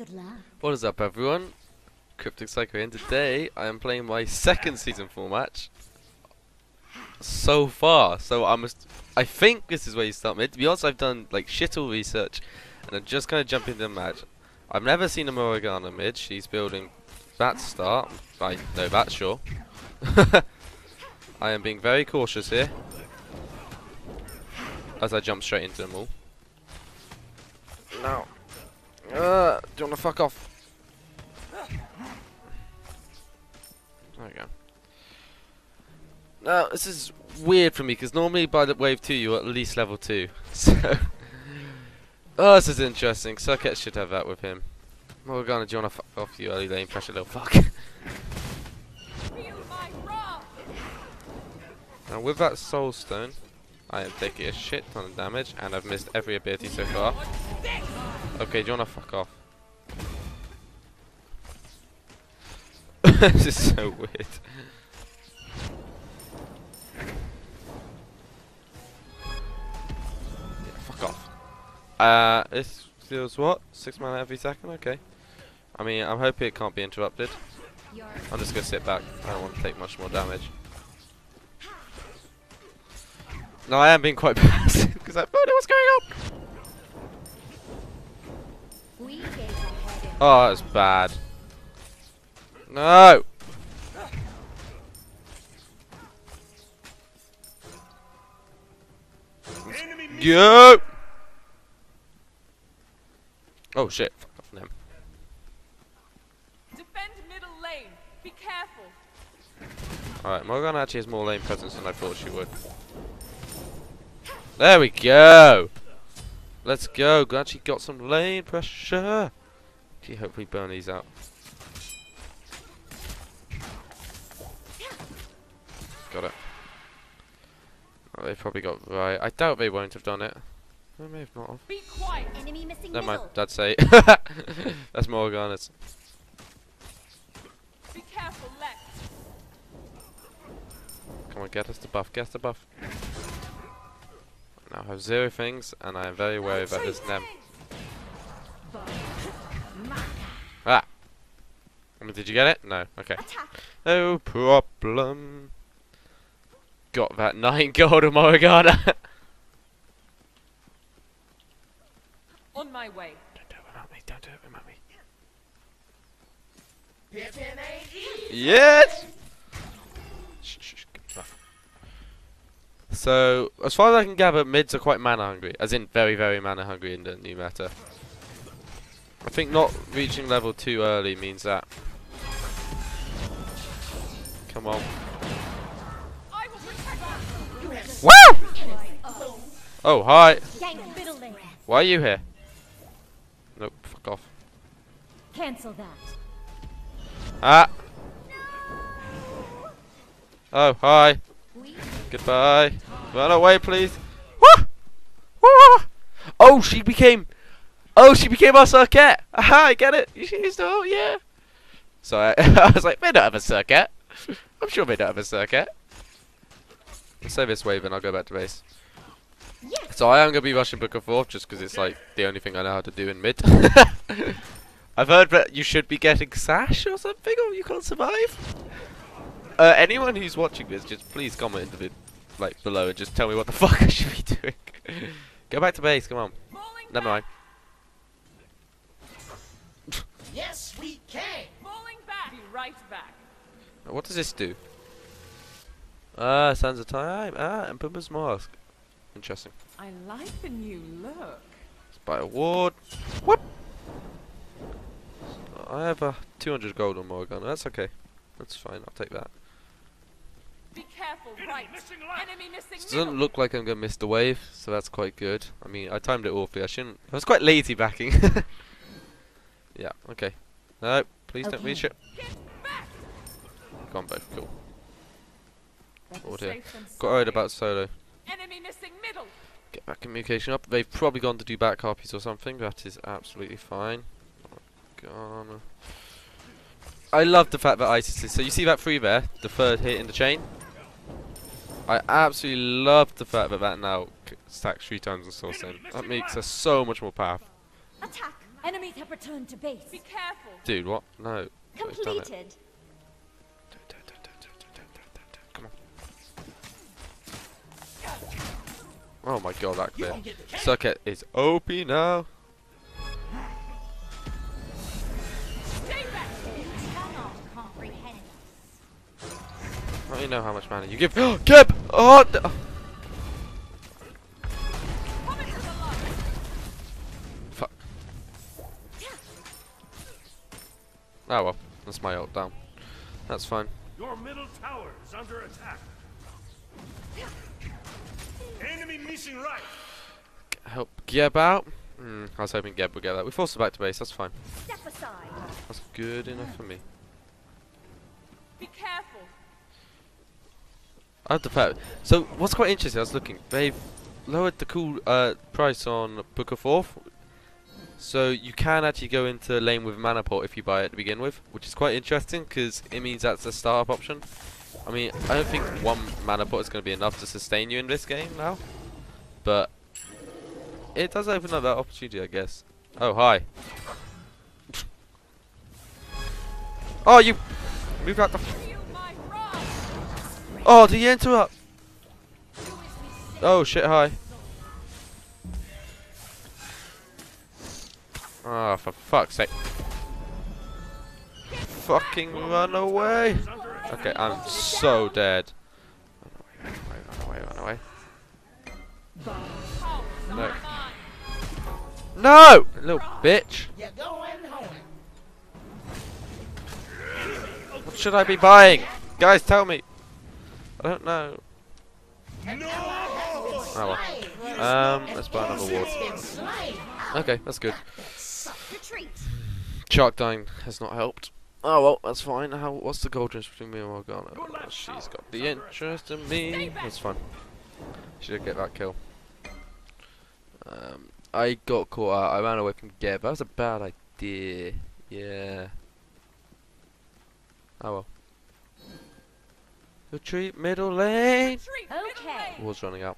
Good luck. What is up, everyone? Cryptic Psycho here, and today I am playing my second Season 4 match so far. So I think this is where you start. To be honest, I've done like shit all research, and I'm just gonna jump into the match. I've never seen a Morgana mid. She's building that start. I know that, sure. I am being very cautious here as I jump straight into them all. Now, do you want to fuck off? There we go. Now, this is weird for me because normally by the wave 2 you're at least level 2. So, oh, this is interesting. Serqet should have that with him. Morgana, do you want to fuck off, you early lane pressure little fuck? Now, with that Soul Stone, I am taking a shit ton of damage, and I've missed every ability so far. Okay, do you wanna fuck off? This is so weird. Yeah, fuck off. This deals what? 6 mana every second? Okay. I mean, I'm hoping it can't be interrupted. I'm just gonna sit back. I don't want to take much more damage. No, I am being quite passive because I don't know what's going on. Oh, that's bad. No. Yo. Oh shit! Fuck off them. Defend middle lane. Be careful. All right, Morgana actually has more lane presence than I thought she would. There we go! Let's go! Glad she got some lane pressure! She hopefully burn these out. Got it. Oh, they probably got right. I doubt they won't have done it. They may have not. Be quiet. Enemy missing. Never mind, that's eight. That's Morgana's. Be careful, left. Come on, get us the buff, get us the buff. Now I have 0 things, and I am very wary about this nem. Ah! I mean, did you get it? No. Okay. No problem. Got that 9 gold of Morgana. On my way. Don't do it without me. Don't do it without me. Yes! So, as far as I can gather, mids are quite mana hungry, as in very, very mana hungry in the new meta. I think not reaching level 2 early means that. Come on. Woo! Oh, hi! Why are you here? Nope, fuck off. Cancel that. Ah! Oh, hi! Goodbye. Run away, please. Woo! Woo! Oh, she became. Oh, she became our Serqet. Aha, I get it. She used to. Oh, yeah. So I was like, they don't have a Serqet. I'm sure they don't have a Serqet. Let's save this wave and I'll go back to base. Yes. So I am gonna be rushing Book of Four just because it's like the only thing I know how to do in mid. I've heard that you should be getting sash or something, or you can't survive. Anyone who's watching this, just please comment into the like below and just tell me what the fuck I should be doing. Go back to base, come on. Never mind. Yes, we can. Falling back. Be right back. What does this do? Ah, Sands of Time. Ah, and Pumbaa's Mask. Interesting. I like the new look. It's by award. What? I have a 200 gold on Morgana. That's okay. That's fine. I'll take that. Be careful, right. Enemy missing left. Doesn't look like I'm gonna miss the wave, so that's quite good. I mean, I timed it awfully. I shouldn't. I was quite lazy backing. Yeah. Okay. No, please don't reach it. Combo. Cool. Oh dear. Got worried about solo. Enemy missing middle. Get that communication up. They've probably gone to do back harpies or something. That is absolutely fine. Gone. I love the fact that ISIS is. So you see that 3 there, the 3rd hit in the chain. I absolutely love the fact that now stacks 3 times on Soul Stone. That makes us so much more powerful. Attack. Enemies have returned to base. Be careful. Dude, what? No. Completed. Come on. Oh my god, that clear. Serqet is OP now. I don't even know how much mana you give. Geb! Oh! No. Fuck. Oh well, that's my ult down. That's fine. Your middle tower is under attack. Enemy mission right. Help Geb out. I was hoping Geb would get that. We forced her back to base. That's fine. Step aside. That's good enough for me. Be careful. I have to pay. So what's quite interesting, I was looking, they've lowered the cool price on Book of Four, so you can actually go into lane with mana port if you buy it to begin with, which is quite interesting because it means that's a startup option. I mean, I don't think one mana port is going to be enough to sustain you in this game now, but it does open up that opportunity, I guess. Oh hi! Oh, you move out the. Oh, did you interrupt? Oh shit, hi. Ah, oh, for fuck's sake. Fucking run away. Okay, I'm so dead. Run away. No. No! Little bitch. What should I be buying? Guys, tell me. I don't know. No! Oh well. Let's buy another ward. Okay, that's good. Shark dying has not helped. Oh well, that's fine. How? What's the goal difference between me and Morgana? Oh, she's got the interest in me. That's fine. She did get that kill. I got caught out. I ran away from Geb. That was a bad idea. Yeah. Oh well. Retreat middle lane. Okay. Wall's running out.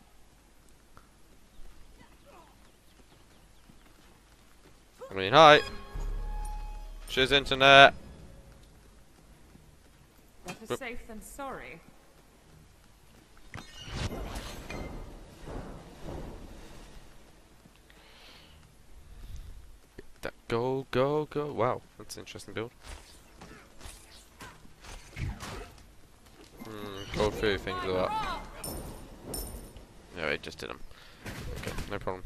I mean, hi. She's internet. Better safe than sorry. That go. Wow, that's an interesting build. Go through things like that. No, it just did them. Okay, no problem.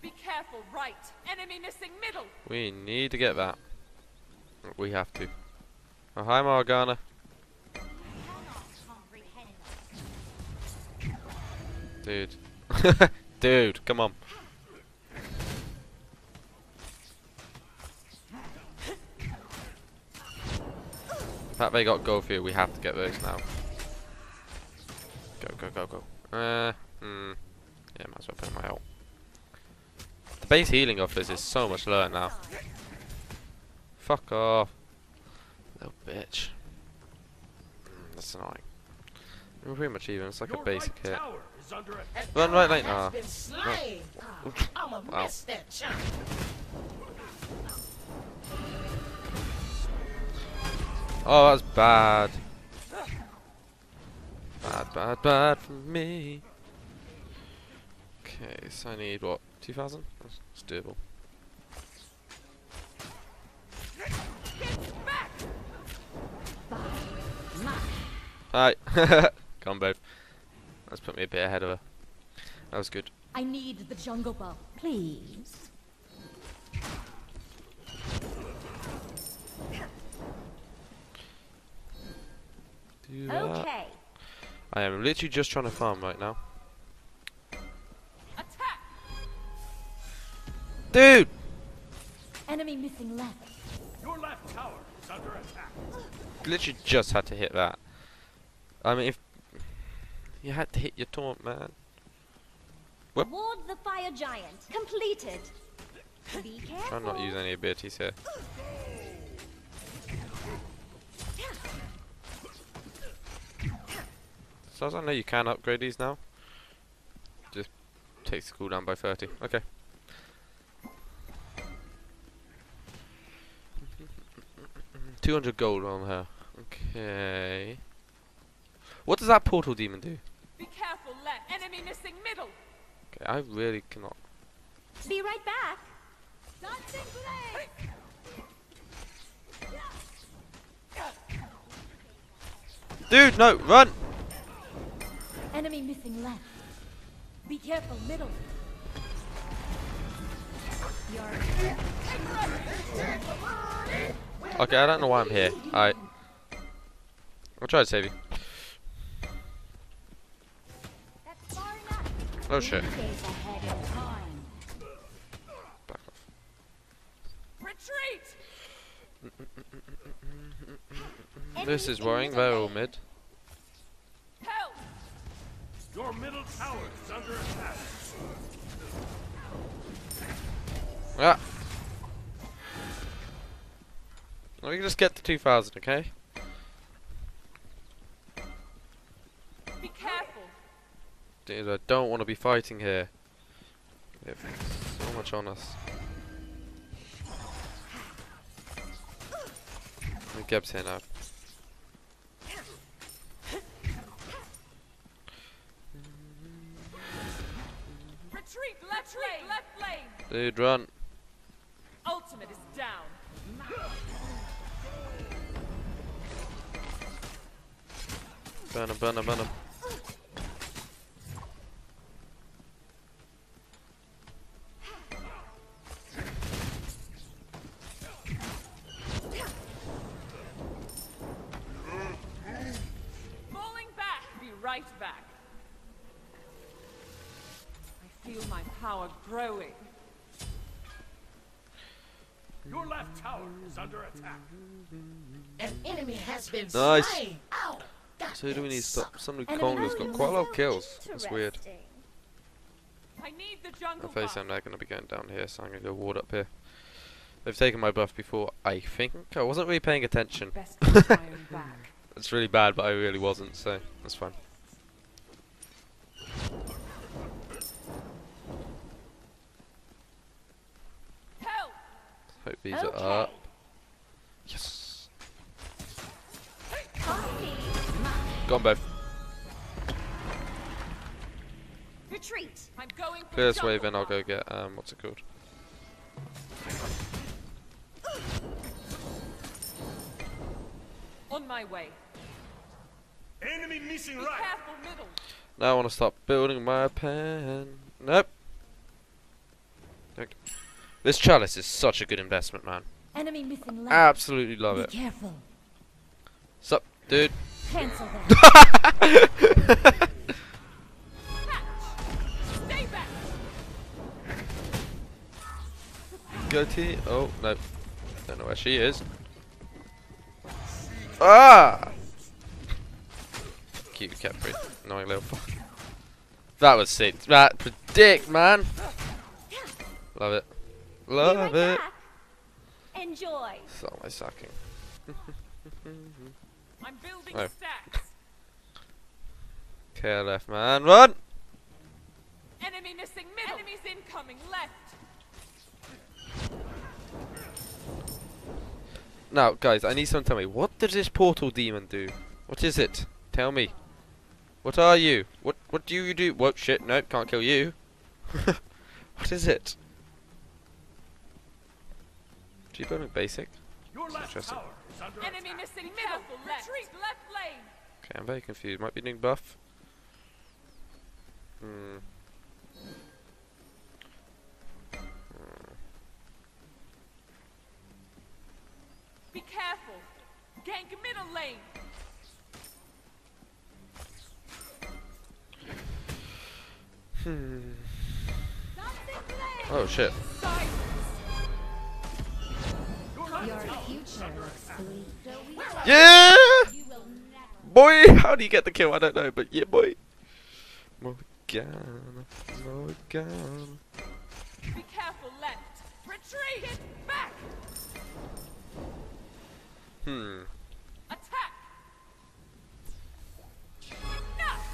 Be careful, right? Enemy missing middle. We need to get that. We have to. Oh, hi, Morgana. Dude, dude, come on. In fact, they got gold for you. We have to get those now. Go. Yeah, might as well put my ult. The base healing off this is so much lower now. Fuck off. Little bitch. That's annoying. We're pretty much even. It's like a basic hit. Run right lane. Ah. Wow. Oh, that's bad. Bad for me. Okay, so I need what? 2000? That's doable. Hi. Combo. That's put me a bit ahead of her. That was good. I need the jungle buff, please. Okay. I am literally just trying to farm right now. Attack. Dude! Enemy missing left. Your left tower is under attack. Literally just had to hit that. I mean, if you had to hit your taunt, man. Whoop. Ward the Fire Giant. Completed. Be careful. I'm not using any abilities here. So I know you can upgrade these now. Takes the cooldown by 30. Okay. $200 gold on her. Okay. What does that portal demon do? Be careful, left. Enemy missing middle. Okay, I really cannot. Be right back. Dancing blade. Dude, no, run! Enemy missing left. Be careful, middle. Okay, I don't know why I'm here. Alright. I'll try to save you. Oh shit. Back off. Retreat! This is worrying. They're all mid. Your middle tower is under attack. Ah. Let me just get to 2,000, okay? Be careful. Dude, I don't want to be fighting here. They have so much on us. Geb's here now. Dude, run. Ultimate is down. Burn him, burn him, burn him. Falling back, be right back. I feel my power growing. Your left tower is under attack. An enemy has been slain. Nice. So who do we need to stop? Somebody Konga's got quite a lot of kills. That's weird. I need the jungle. I'm facing they're going to be going down here, so I'm going to go ward up here. They've taken my buff before, I think. I wasn't really paying attention. That's really bad, but I really wasn't, so that's fine. Hope these are up. Yes. Gone both. Retreat. I'm going for this wave, then I'll go get what's it called? On my way. Enemy missing right. Careful, middle. Now I want to start building my pen. Nope. Okay. This chalice is such a good investment, man. Enemy missing left. Absolutely love it. Be careful. Sup, dude? Cancel that. Stay back. Go T. Oh, no. Don't know where she is. Ah! Cute Capri. Annoying little fuck. That was sick. That predict, man. Love it. Love it. Enjoy. So my sucking. I'm building stacks. Okay, left man, run. Enemy missing middle. Enemies incoming left. Now, guys, I need someone to tell me, what does this portal demon do? What is it? Tell me. What are you? What do you do? Whoa, shit! Nope, can't kill you. What is it? You building basic? Interesting. Enemy missing middle. Retreat left lane. Okay, I'm very confused. Might be doing buff. Be careful. Gank middle lane. Oh shit. Yeah! Boy! How do you get the kill? I don't know, but yeah, boy! Morgana, Morgana. Be careful, left! Retreat! Back! Attack! Enough!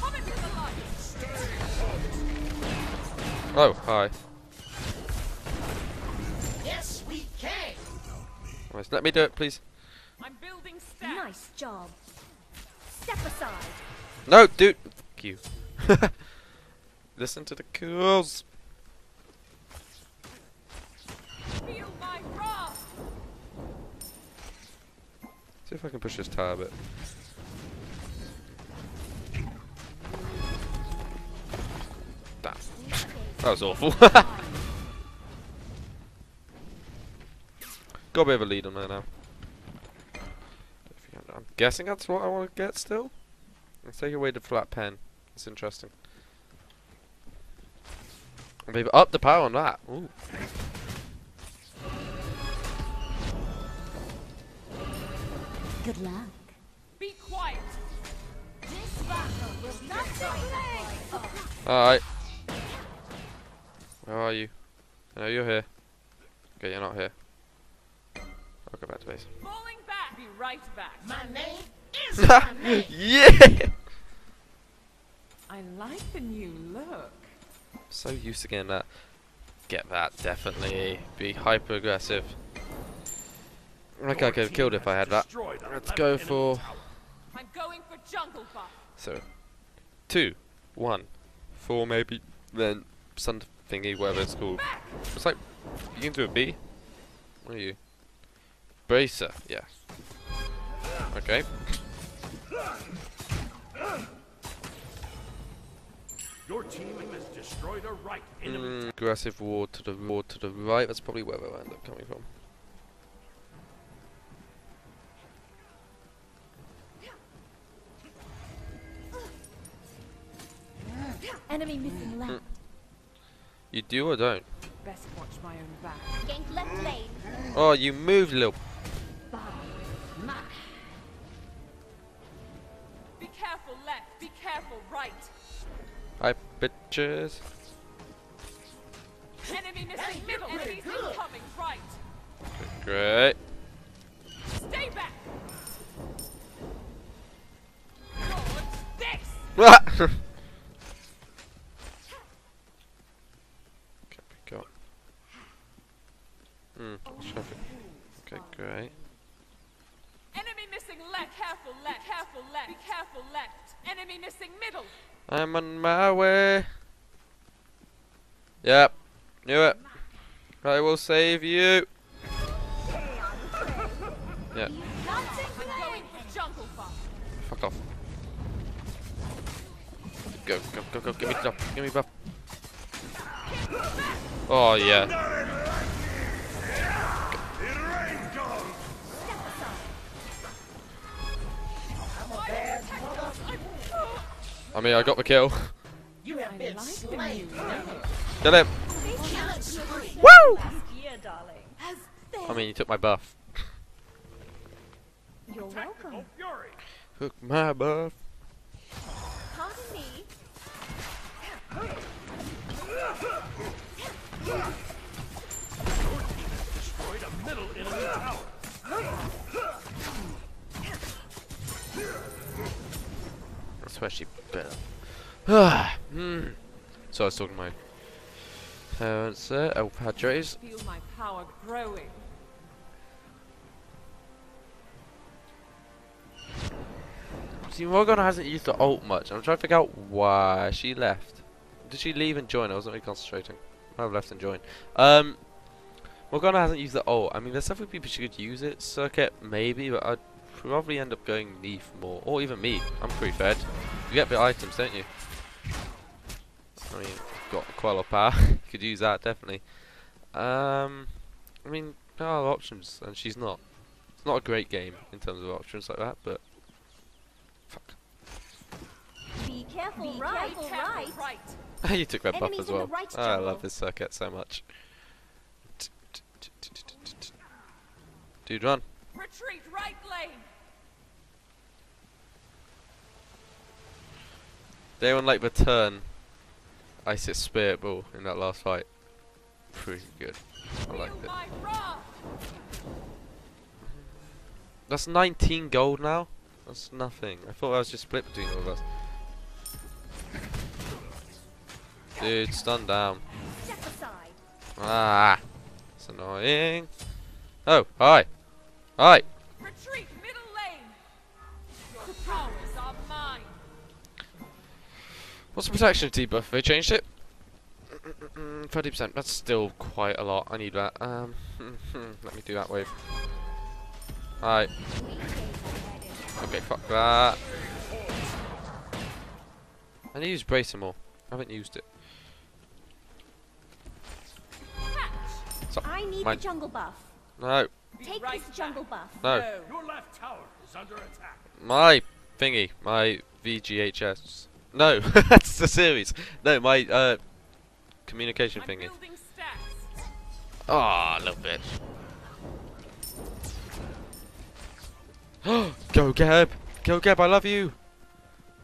Come into the light! Oh, hi. Yes, we can. Right, let me do it, please. I'm building stacks. Nice job. Step aside. No, dude. Fuck you. Listen to the cools. Feel my wrath. See if I can push this tire a bit. That was awful. Got a bit of a lead on there now. I'm guessing that's what I want to get still. Let's take away the flat pen. It's interesting. Maybe up the power on that. Ooh. Good luck. Be quiet. This battle was not to. Alright. Where are you? I know you're here. Okay, you're not here. I'll go back to base. Falling back. Be right back. My name is my name. Yeah. I like the new look. So used to getting that. Get that, definitely. Be hyper aggressive. I think I could have killed if I had that. Let's go for. I'm going for jungle buff. So, 2, 1, 4 maybe. Then sun. Thingy, whatever it's called. It's like, you can do a B. What are you? Bracer, yeah. Okay. Your team has destroyed a right. Aggressive war to the right. That's probably where they'll end up coming from. Enemy missing left. You do or don't? Best watch my own back. Gank left lane. Oh, you moved, little. Be careful left. Be careful right. Hi, bitches. Enemy missing middle. Enemies incoming right. Great. Stay back. What's this? Okay, great. Enemy missing left. Careful left. Careful left. Be careful left. Enemy missing middle. I'm on my way. Yep, knew it. I will save you. Yeah. Fuck off. Go, go, go, go. Give me buff. Give me buff. Oh yeah. I mean, I got the kill. You have been slain. Kill him. Woo! I mean, you took my buff. You're welcome. Took my buff. Pardon me. Destroyed a middle enemy tower. That's where she better. So I was talking to my parents there, El Padres. Feel my power growing. See, Morgana hasn't used the ult much. I'm trying to figure out why she left. Did she leave and join? I wasn't really concentrating. I have left and joined. Morgana hasn't used the ult. I mean, there's several people she could use it. Serqet, maybe, but I'd probably end up going Leaf more, or even me. I'm pretty fed. You get the items, don't you? I mean, got quite a lot of power. You could use that definitely. I mean, there are options, and she's not. It's not a great game in terms of options like that, but fuck. Be careful, right. You took that buff as well. Right, I love this circuit so much. Dude, run. Retreat right lane. They won like the turn ISIS Spirit Ball in that last fight. Pretty good. I liked it. That's 19 gold now? That's nothing. I thought I was just split between all of us. Dude, stun down. Ah, it's annoying. Oh, hi. Hi. Retreat, middle lane. Your powers are mine. What's the protection debuff? They changed it? 30%. That's still quite a lot. I need that. Let me do that wave. Hi. Okay, fuck that. I need to use Bracer more. I haven't used it. I need the jungle buff. No. Take this jungle buff. No. Your left tower is under attack. My thingy, my VGHS. No, that's the series. No, my communication thingy. Ah, oh, little bitch. Go, Geb. Go, Geb. I love you.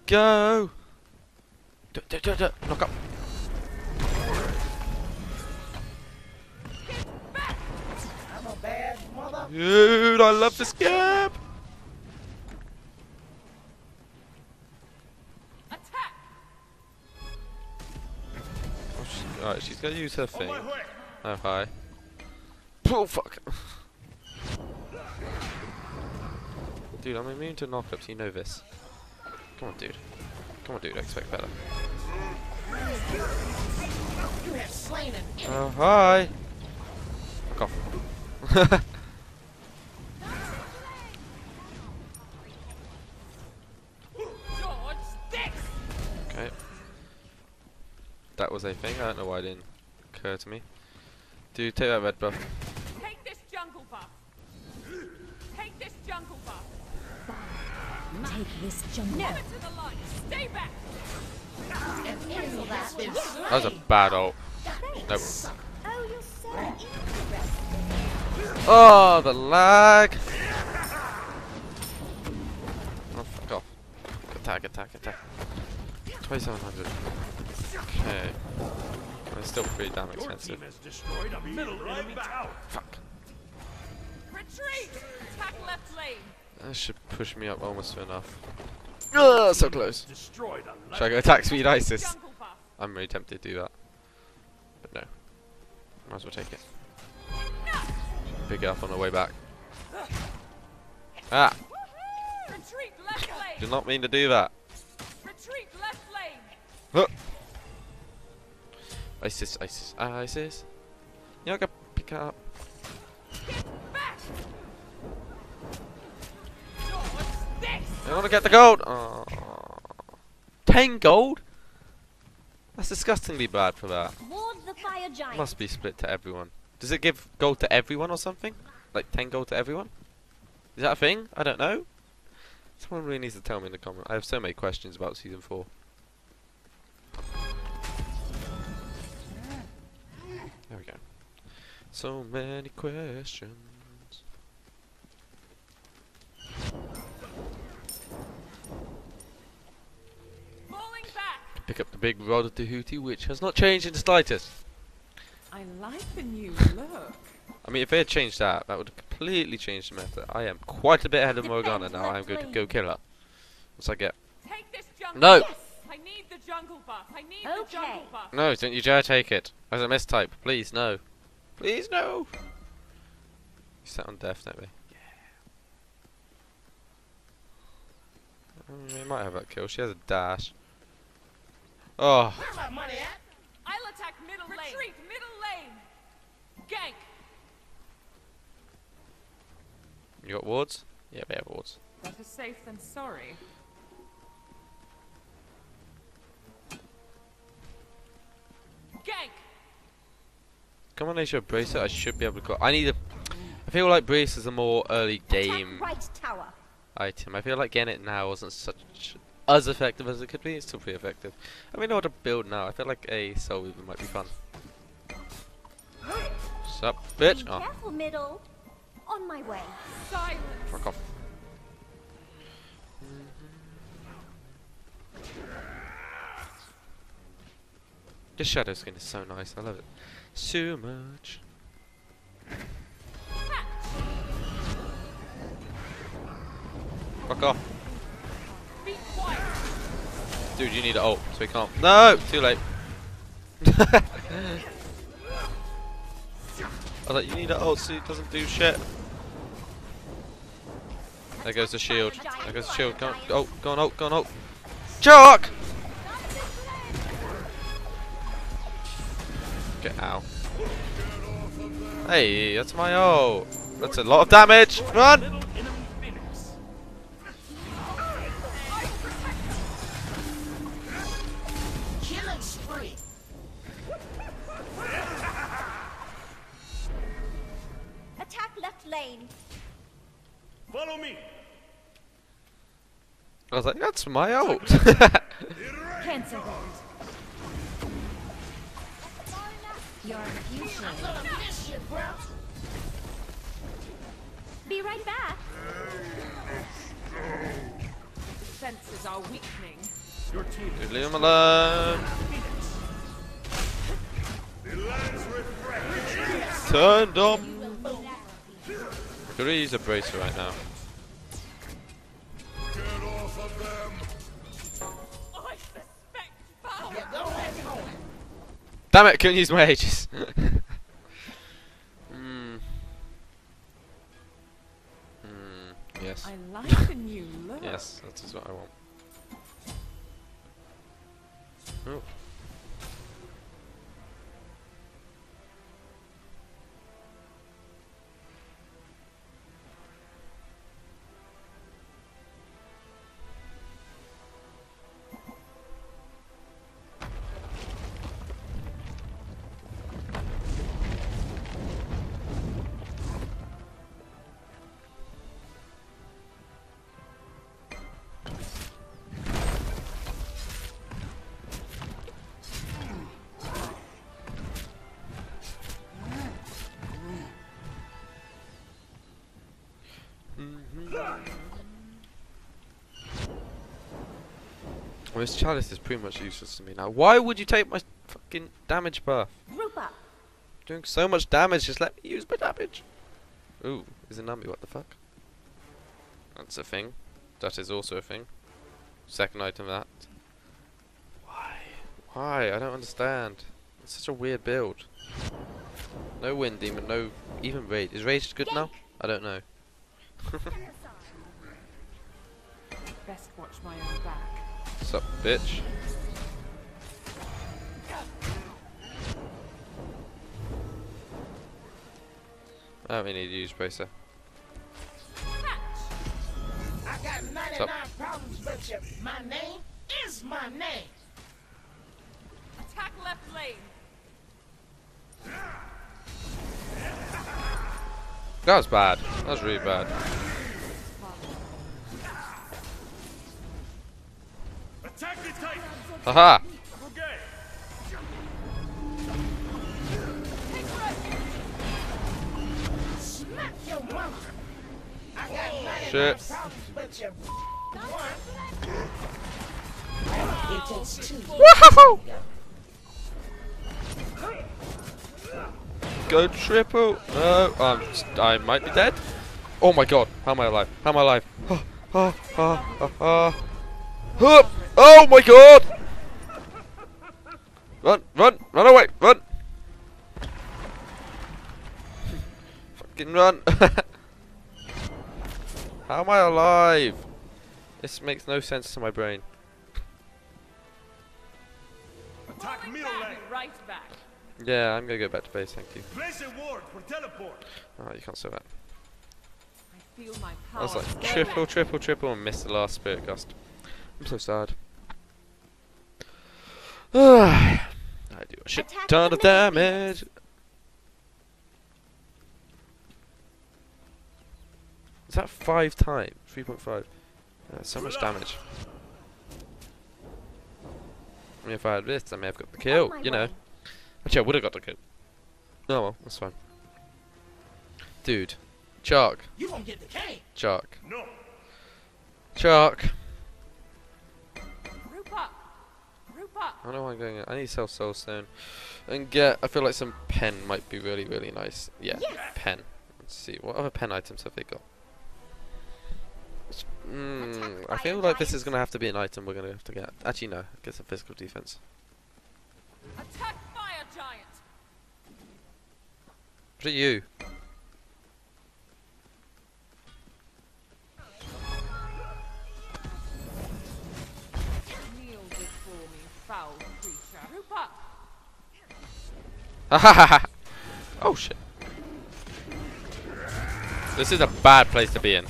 Go. Knock up. Dude, I love this Geb! Attack! Oh, alright, she's gonna use her thing. Oh, hi. Oh, fuck! Dude, I'm immune to knockups, you know this. Come on, dude. Come on, dude, I expect better. Oh, hi! Fuck off. That was a thing. I don't know why it didn't occur to me. Dude, take that red buff. Take this jungle buff. Take this jungle buff. Take this jungle. Never to the line. Stay back. That was a bad ult. Nope. Oh, you're so interesting. Oh, the lag. Oh, fuck off. Attack! Attack! Attack! 2700. Okay. It's still pretty damn expensive. Fuck. Retreat! Attack left lane. That should push me up almost enough. Ugh, so close. Should I go attack speed ISIS? I'm really tempted to do that. But no. Might as well take it. Pick it up on the way back. Ah! Did not mean to do that. Retreat left lane. ISIS, ISIS, ISIS. You know I can pick it up. I want to get the gold. Oh. 10 gold? That's disgustingly bad for that. The fire giant. Must be split to everyone. Does it give gold to everyone or something? Like 10 gold to everyone? Is that a thing? I don't know. Someone really needs to tell me in the comments. I have so many questions about Season 4. There we go. So many questions. Falling back. Pick up the big Rod of Tahuti, which has not changed in the slightest. I like the new look. I mean, if they had changed that, that would have completely changed the method. I am quite a bit ahead of Morgana now. I'm going to go kill her. What's I get? Take this jungle. No! Yes. I need the jungle buff. I need the jungle buff. No, don't you dare take it. As a mistype, please no. Please no. You sat on death, don't we? Yeah. We might have that kill. She has a dash. Oh. Where's my money at? I'll attack middle lane. Retreat middle lane. Gank. You got wards? Yeah, we have wards. Better safe than sorry. Gank. Combination of Bracer, I should be able to go. I need a. I feel like Bracer's a more early game item. I feel like getting it now wasn't such as effective as it could be. It's still pretty effective. I mean, I want to build now. I feel like a Soul Weaver might be fun. Sup, bitch? Oh. Careful, middle. On my way. Silence. Fuck off. This shadow skin is so nice, I love it so much. Fuck off. Be quiet. Dude, you need an ult, so we can't. No! Too late. I was like, you need an ult so it doesn't do shit. There goes the shield. There goes the shield. Go on, ult, go on, ult, go on, ult. Jock! Get out. Hey, that's my ult. That's a lot of damage. Run! Follow me. I was like, that's my ult. Cancel. Be right back. Defenses are weakening. Your team. Leave him alone. Turned up. Could we use a bracer right now? Get off of them. I suspect foul. Damn it, couldn't use my ages. Yes. I like the new look. Yes, that is what I want. Oh. Well, this chalice is pretty much useless to me now. Why would you take my fucking damage buff? Group up. Doing so much damage, just let me use my damage. Ooh, is a nummy, what the fuck? That's a thing. That is also a thing. Second item that. Why? Why? I don't understand. It's such a weird build. No wind demon, no even rage. Is rage good now? I don't know. Best watch my own back. What's up, bitch? I don't really need to use Bracer. I got 99 problems, but my name is my name. Attack left lane. That was bad. That was really bad. Haha! Shit. Woohoo! Go triple! No, I might be dead. Oh my god! How am I alive? How am I alive? Oh my god! Run! Run! Run away! Run! Fucking run! How am I alive? This makes no sense to my brain. Attack middle lane. Right back. Yeah, I'm gonna go back to base. Thank you. Place a ward for teleport. Oh, you can't say that. I feel my power. I was like triple, triple, triple, and missed the last spirit gust. I'm so sad. I do a shit ton of damage. Is that 5 times? 3.5. That's so much damage. I mean, if I had this, I may have got the kill, you know. Actually, I would have got the kill. No, well, that's fine. Dude. Shark. You won't get the K. Shark. No. Shark. I don't know why I'm going. I need to sell Soul Stone and get. I feel like some pen might be really, really nice. Yeah, yes. Pen. Let's see what other pen items have they got. I feel like this is going to have to be an item we're going to have to get. Actually, no. Get some physical defense. Attack Fire Giant. What are you? Kneel before me, foul creature. Hoop up. Ha ha ha. Oh shit. This is a bad place to be in.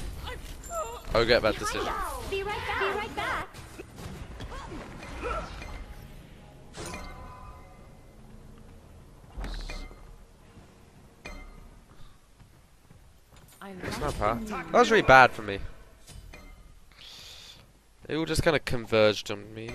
I regret that decision. Be right back. Be right back. That's not bad. That was really bad for me. It all just kind of converged on me.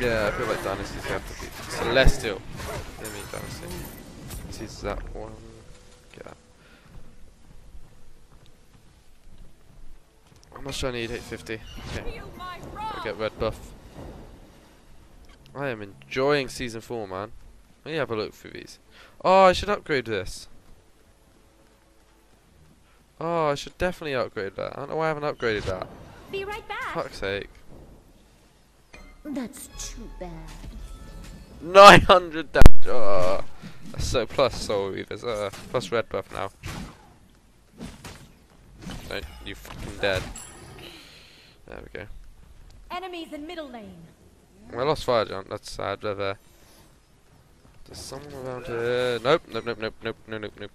Yeah, I feel like dynasties have to be celestial. I mean dynasty. This is that one. Get that. How much do I need? 850. Okay. I'll get red buff. I am enjoying season 4, man. Let me have a look through these. Oh, I should upgrade this. Oh, I should definitely upgrade that. I don't know why I haven't upgraded that. Be right back. Fuck's sake. That's too bad. 900 damage. Oh, that's so plus Soul Reavers. Plus red buff now. Don't you fucking dead. There we go. Enemies in middle lane. I lost Fire Giant. That's sad. They're there. There's someone around here. Nope. Nope. Nope. Nope. Nope. Nope. Nope. Nope.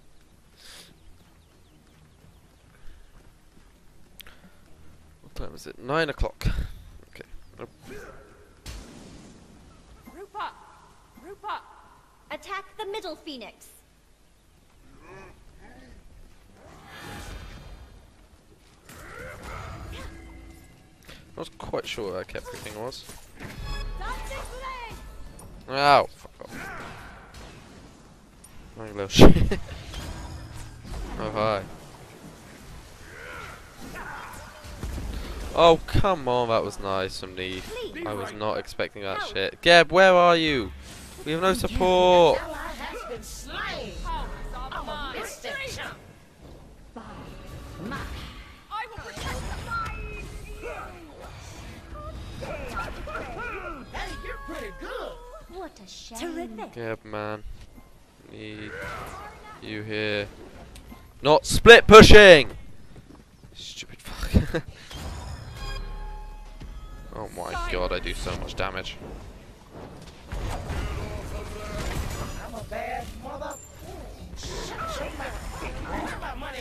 What time is it? 9 o'clock. Okay. Nope. Attack the middle Phoenix. I was quite sure where I kept everything was. Ow, fuck off. My little shit. Oh, hi. Oh, come on, that was nice from me. I was not expecting that shit. Geb, where are you? We have no support. What a shame. Geb, man. Need you here. Not split pushing. Stupid fuck. Oh my god, I do so much damage. Bad mother. Where's my money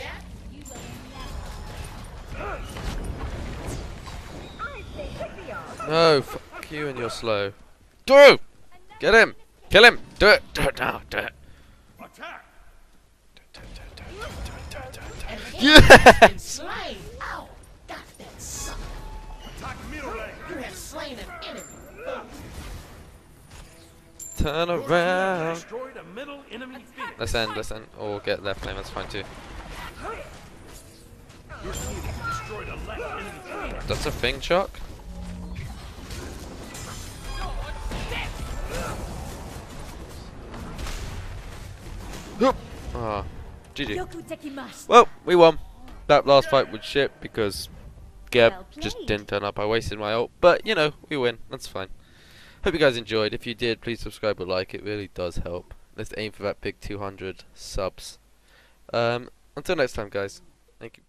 at? No, fuck you and you're slow. Do! Get him! Kill him! Do it! Do it now! Do it! Attack! Yes! Ow! Got that sucker! Attack middle lane! You have slain an enemy! Turn around. Let's end. Or get left lane, that's fine too. That's a thing, Chuck. Ah, GG. Well, we won. That last fight was shit because Geb just didn't turn up. I wasted my ult, but you know, we win. That's fine. Hope you guys enjoyed. If you did, please subscribe or like. It really does help. Let's aim for that big 200 subs. Until next time, guys. Thank you.